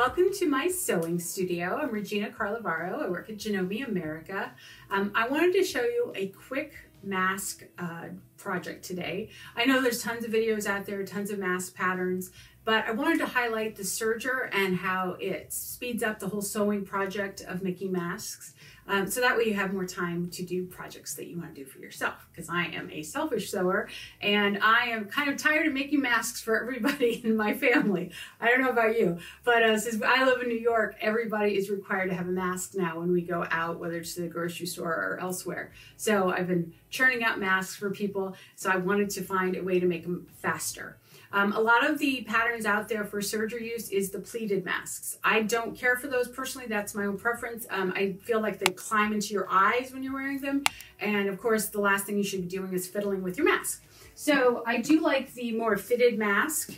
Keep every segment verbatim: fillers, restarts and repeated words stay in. Welcome to my sewing studio. I'm Regena Carlevaro. I work at Janome America. Um, I wanted to show you a quick mask uh, project today. I know there's tons of videos out there, tons of mask patterns, but I wanted to highlight the serger and how it speeds up the whole sewing project of making masks. Um, so that way you have more time to do projects that you want to do for yourself, because I am a selfish sewer and I am kind of tired of making masks for everybody in my family. I don't know about you, but uh, since I live in New York, everybody is required to have a mask now when we go out, whether it's to the grocery store or elsewhere. So I've been churning out masks for people, so I wanted to find a way to make them faster. Um, a lot of the patterns out there for serger use is the pleated masks. I don't care for those personally. That's my own preference. Um, I feel like they climb into your eyes when you're wearing them. And of course, the last thing you should be doing is fiddling with your mask. So I do like the more fitted mask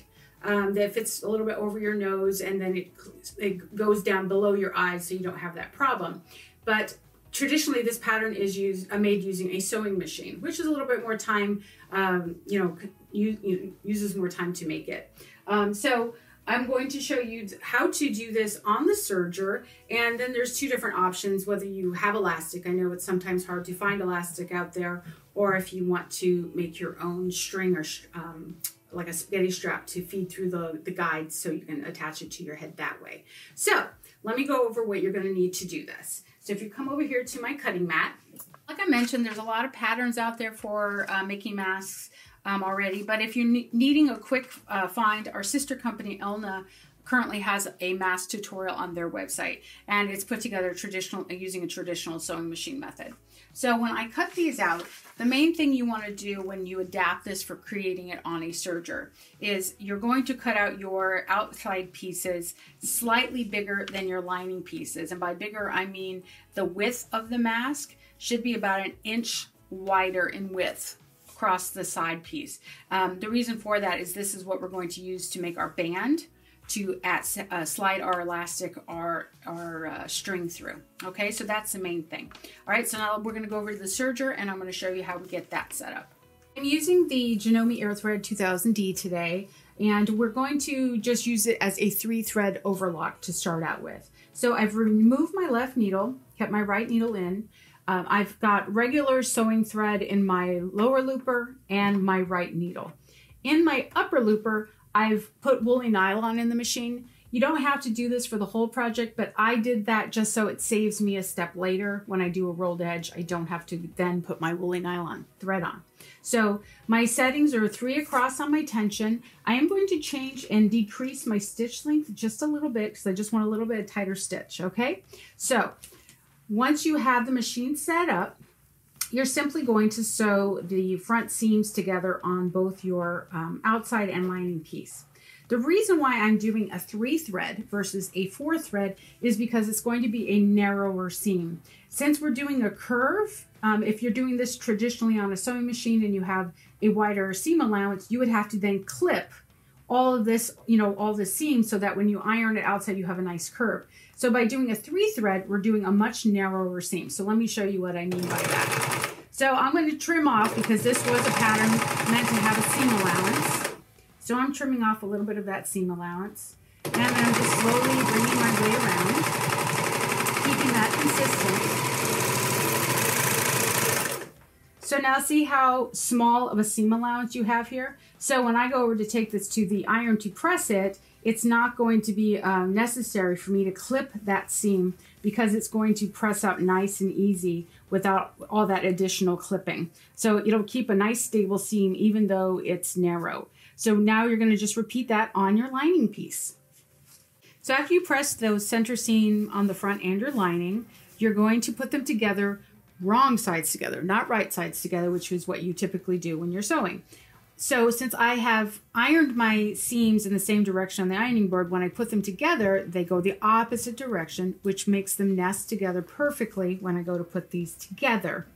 um, that fits a little bit over your nose, and then it, it goes down below your eyes so you don't have that problem. But traditionally, this pattern is used, uh, made using a sewing machine, which is a little bit more time, um, you know, you, you, uses more time to make it. Um, so I'm going to show you how to do this on the serger, and then there's two different options, whether you have elastic. I know it's sometimes hard to find elastic out there, or if you want to make your own string or um, like a spaghetti strap to feed through the, the guides so you can attach it to your head that way. So let me go over what you're going to need to do this. So if you come over here to my cutting mat, like I mentioned, there's a lot of patterns out there for uh, making masks um, already, but if you're ne needing a quick uh, find, our sister company, Elna, currently has a mask tutorial on their website, and it's put together traditional using a traditional sewing machine method. So when I cut these out, the main thing you want to do when you adapt this for creating it on a serger is you're going to cut out your outside pieces slightly bigger than your lining pieces. And by bigger, I mean the width of the mask should be about an inch wider in width across the side piece. Um, the reason for that is this is what we're going to use to make our band to add, uh, slide our elastic, our, our uh, string through. Okay, so that's the main thing. All right, so now we're gonna go over to the serger and I'm gonna show you how we get that set up. I'm using the Janome AirThread two thousand D today, and we're going to just use it as a three thread overlock to start out with. So I've removed my left needle, kept my right needle in. Um, I've got regular sewing thread in my lower looper and my right needle. In my upper looper, I've put woolly nylon in the machine. You don't have to do this for the whole project, but I did that just so it saves me a step later. When I do a rolled edge, I don't have to then put my woolly nylon thread on. So my settings are three across on my tension. I am going to change and decrease my stitch length just a little bit because I just want a little bit of tighter stitch, okay? So once you have the machine set up, you're simply going to sew the front seams together on both your um, outside and lining piece. The reason why I'm doing a three thread versus a four thread is because it's going to be a narrower seam. Since we're doing a curve, um, if you're doing this traditionally on a sewing machine and you have a wider seam allowance, you would have to then clip all of this, you know, all the seams so that when you iron it outside, you have a nice curve. So by doing a three thread, we're doing a much narrower seam. So let me show you what I mean by that. So I'm going to trim off, because this was a pattern meant to have a seam allowance. So I'm trimming off a little bit of that seam allowance. And then I'm just slowly bringing my way around, keeping that consistent. So now see how small of a seam allowance you have here? So when I go over to take this to the iron to press it, it's not going to be um, necessary for me to clip that seam, because it's going to press up nice and easy without all that additional clipping. So it'll keep a nice stable seam even though it's narrow. So now you're gonna just repeat that on your lining piece. So after you press those center seam on the front and your lining, you're going to put them together, wrong sides together, not right sides together, which is what you typically do when you're sewing. So since I have ironed my seams in the same direction on the ironing board, when I put them together, they go the opposite direction, which makes them nest together perfectly when I go to put these together.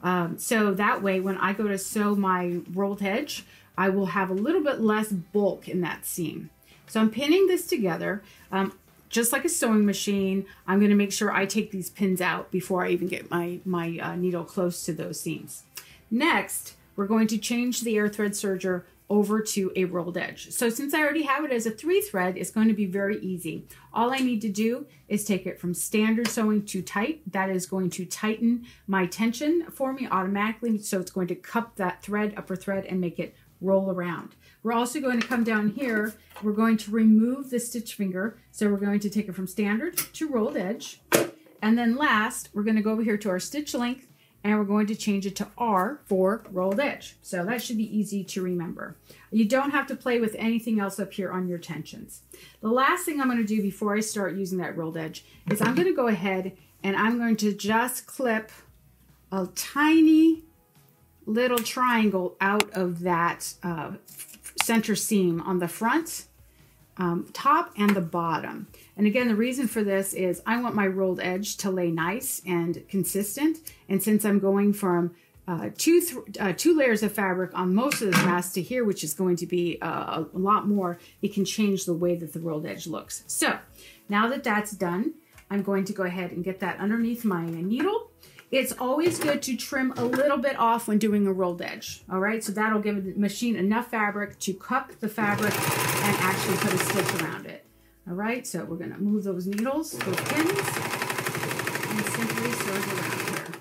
Um, so that way, when I go to sew my rolled hedge, I will have a little bit less bulk in that seam. So I'm pinning this together. Um, Just like a sewing machine, I'm gonna make sure I take these pins out before I even get my, my uh, needle close to those seams. Next, we're going to change the AirThread serger over to a rolled edge. So since I already have it as a three thread, it's going to be very easy. All I need to do is take it from standard sewing to tight. That is going to tighten my tension for me automatically. So it's going to cup that thread, upper thread, and make it roll around. We're also going to come down here. We're going to remove the stitch finger. So we're going to take it from standard to rolled edge. And then last, we're going to go over here to our stitch length, and we're going to change it to R for rolled edge. So that should be easy to remember. You don't have to play with anything else up here on your tensions. The last thing I'm going to do before I start using that rolled edge is I'm going to go ahead and I'm going to just clip a tiny little triangle out of that uh, center seam on the front, um, top, and the bottom. And again, the reason for this is I want my rolled edge to lay nice and consistent. And since I'm going from uh, two, th uh, two layers of fabric on most of this mass to here, which is going to be uh, a lot more, it can change the way that the rolled edge looks. So now that that's done, I'm going to go ahead and get that underneath my needle. It's always good to trim a little bit off when doing a rolled edge, all right? So that'll give the machine enough fabric to cup the fabric and actually put a stitch around it. All right, so we're gonna move those needles, those pins, and simply serge around here.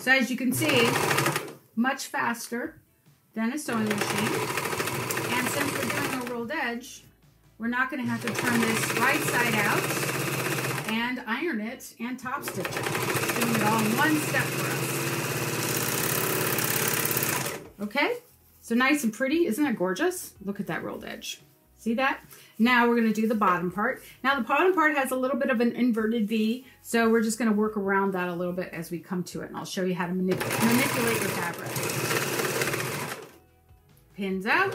So as you can see, much faster than a sewing machine. And since we're doing a rolled edge, we're not gonna have to turn this right side out and iron it and top stitch it. Doing it all in one step for us. Okay? So nice and pretty, isn't that gorgeous? Look at that rolled edge. See that? Now we're gonna do the bottom part. Now the bottom part has a little bit of an inverted V, so we're just gonna work around that a little bit as we come to it, and I'll show you how to manip manipulate your fabric. Pins out.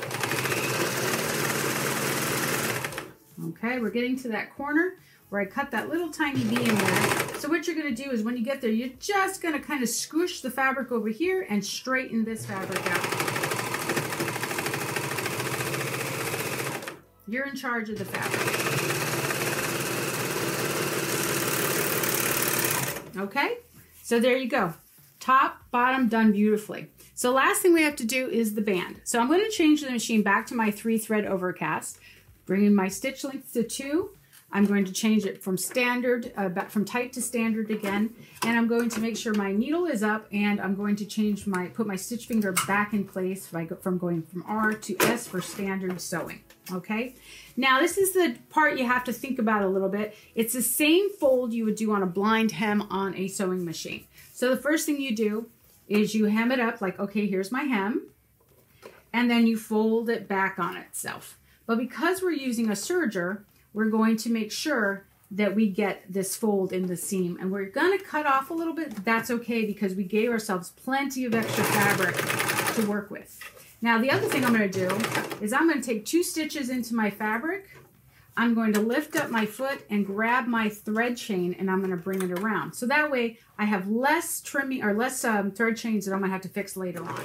Okay, we're getting to that corner where I cut that little tiny V in there. So what you're gonna do is when you get there, you're just gonna kind of squish the fabric over here and straighten this fabric out. You're in charge of the fabric. Okay, so there you go. Top, bottom, done beautifully. So last thing we have to do is the band. So I'm gonna change the machine back to my three thread overcast, bring in my stitch length to two. I'm going to change it from standard, uh, back from tight to standard again. And I'm going to make sure my needle is up, and I'm going to change my, put my stitch finger back in place by go, from going from R to S for standard sewing. Okay, now this is the part you have to think about a little bit. It's the same fold you would do on a blind hem on a sewing machine. So the first thing you do is you hem it up like, okay, here's my hem. And then you fold it back on itself. But because we're using a serger, we're going to make sure that we get this fold in the seam, and we're gonna cut off a little bit. That's okay because we gave ourselves plenty of extra fabric to work with. Now the other thing I'm gonna do is I'm gonna take two stitches into my fabric. I'm going to lift up my foot and grab my thread chain, and I'm gonna bring it around. So that way I have less trimming or less um, thread chains that I'm gonna have to fix later on.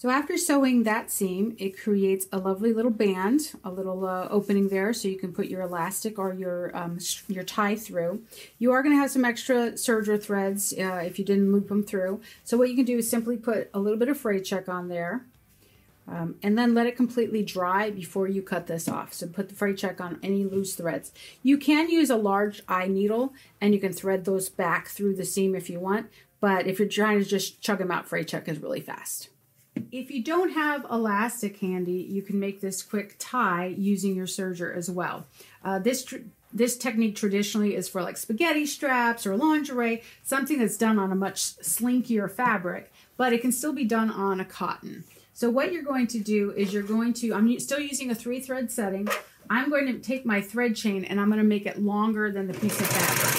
So after sewing that seam, it creates a lovely little band, a little uh, opening there so you can put your elastic or your um, your tie through. You are going to have some extra serger threads uh, if you didn't loop them through. So what you can do is simply put a little bit of fray check on there um, and then let it completely dry before you cut this off. So put the fray check on any loose threads. You can use a large eye needle and you can thread those back through the seam if you want, but if you're trying to just chug them out, fray check is really fast. If you don't have elastic handy, you can make this quick tie using your serger as well. Uh, this, tr this technique traditionally is for like spaghetti straps or lingerie, something that's done on a much slinkier fabric, but it can still be done on a cotton. So what you're going to do is you're going to, I'm still using a three thread setting. I'm going to take my thread chain and I'm going to make it longer than the piece of fabric.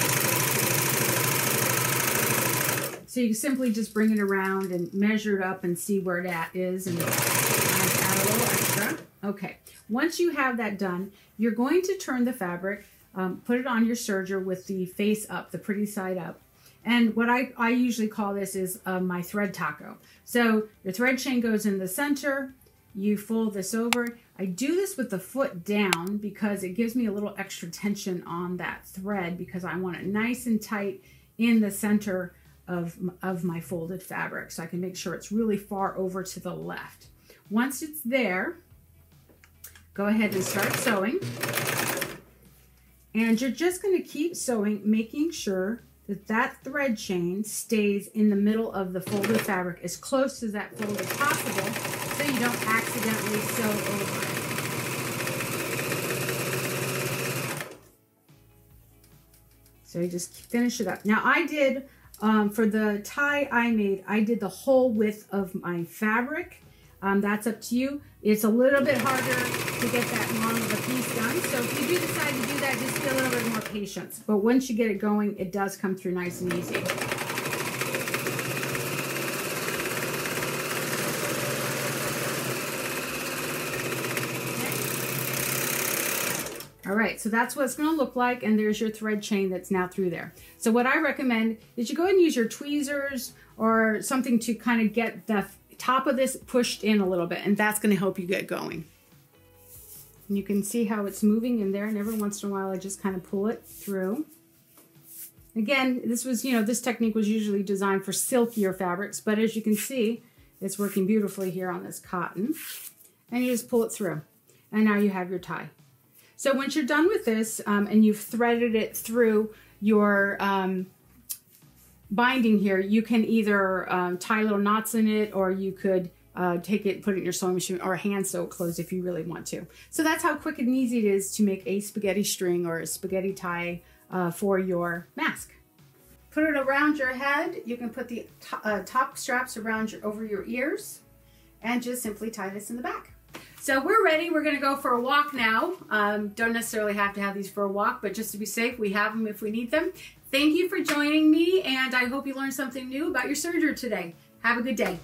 So you simply just bring it around and measure it up and see where that is, and add a little extra. Okay, once you have that done, you're going to turn the fabric, um, put it on your serger with the face up, the pretty side up. And what I, I usually call this is uh, my thread taco. So your thread chain goes in the center, you fold this over. I do this with the foot down because it gives me a little extra tension on that thread because I want it nice and tight in the center of, of my folded fabric, so I can make sure it's really far over to the left. Once it's there, go ahead and start sewing. And you're just going to keep sewing, making sure that that thread chain stays in the middle of the folded fabric as close to that fold as possible so you don't accidentally sew over it. So you just finish it up. Now I did, um, for the tie I made, I did the whole width of my fabric. Um, that's up to you. It's a little bit harder to get that long of a piece done. So if you do decide to do that, just be a little bit more patient. But once you get it going, it does come through nice and easy. All right, so that's what it's gonna look like, and there's your thread chain that's now through there. So what I recommend is you go ahead and use your tweezers or something to kind of get the top of this pushed in a little bit, and that's gonna help you get going. And you can see how it's moving in there, and every once in a while I just kind of pull it through. Again, this was, you know, this technique was usually designed for silkier fabrics, but as you can see, it's working beautifully here on this cotton. And you just pull it through, and now you have your tie. So once you're done with this, um, and you've threaded it through your um, binding here, you can either um, tie little knots in it, or you could uh, take it, put it in your sewing machine, or hand sew it closed if you really want to. So that's how quick and easy it is to make a spaghetti string or a spaghetti tie uh, for your mask. Put it around your head. You can put the to uh, top straps around your, over your ears, and just simply tie this in the back. So we're ready. We're going to go for a walk now. Um, don't necessarily have to have these for a walk, but just to be safe, we have them if we need them. Thank you for joining me, and I hope you learned something new about your serger today. Have a good day.